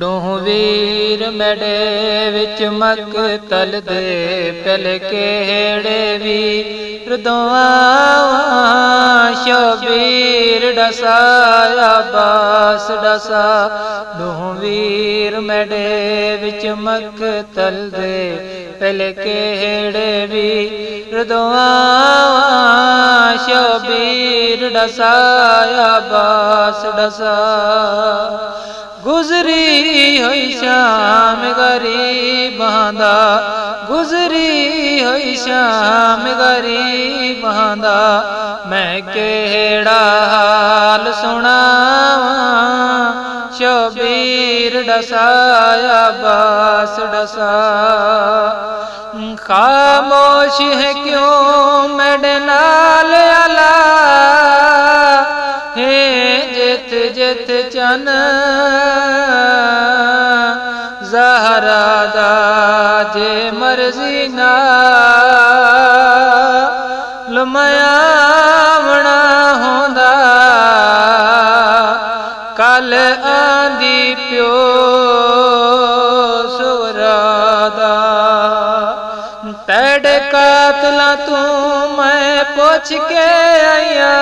दोहों वीर मेरे विच मकतल दे पल केड़े वीर दुआवां शबीर डसा अब्बास डसा। दोहों वीर मेरे विच मकतल दे पल केड़े वीर दुआवां शबीर डसा अब्बास डसा। गुजरी हुई शाम गरीबां दा, गुजरी हुई शाम गरीबां दा, मैं केड़ा हाल सुनावां शबीर डसा अब्बास डसा। खामोश है क्यों मेरे नाल अला है, जित जित चन ज़हरा दा जे मर्जी ना लुमयावना होंदा, कल आंदी प्यो सुरा दा। तेरे कातला तू मैं पुछ के आया,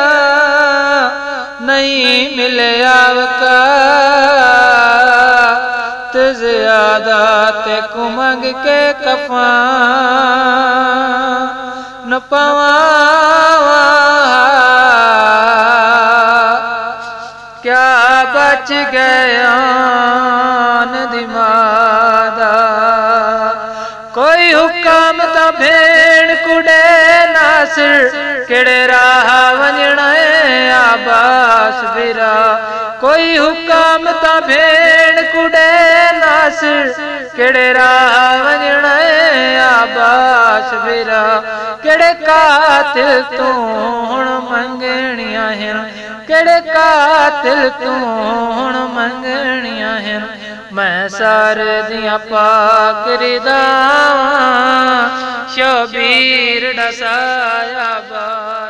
नहीं मिलया वक़्त ज़्यादा ते कुमंग के कफ़न न पवावा, क्या बच गया दिमादा। कोई हुक्म तो भेड़ कुड़े नासिर केड़े राह वंजना अब्बास बिरा, कोई हुक्म तो भेड़ कुड़े नासिर केड़े राह वंजना अब्बास बिरा। केड़े कातिल तू हुण मंगणियां हैं, केड़े कातिल तू हुण मंगणियां हैं, मैं सर दियां पाक रिदावां शबीर डसा अब्बास।